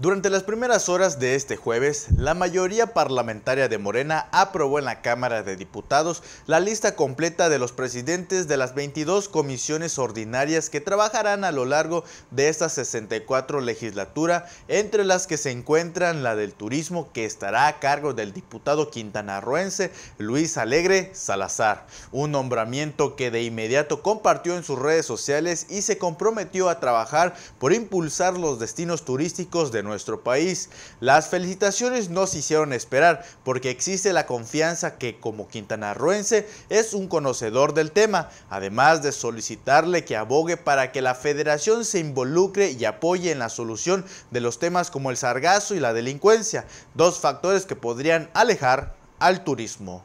Durante las primeras horas de este jueves, la mayoría parlamentaria de Morena aprobó en la Cámara de Diputados la lista completa de los presidentes de las 22 comisiones ordinarias que trabajarán a lo largo de esta 64 legislatura, entre las que se encuentran la del turismo, que estará a cargo del diputado quintanarroense Luis Alegre Salazar, un nombramiento que de inmediato compartió en sus redes sociales y se comprometió a trabajar por impulsar los destinos turísticos de nuestro país. Las felicitaciones no se hicieron esperar porque existe la confianza que como quintanarroense es un conocedor del tema, además de solicitarle que abogue para que la federación se involucre y apoye en la solución de los temas como el sargazo y la delincuencia, dos factores que podrían alejar al turismo.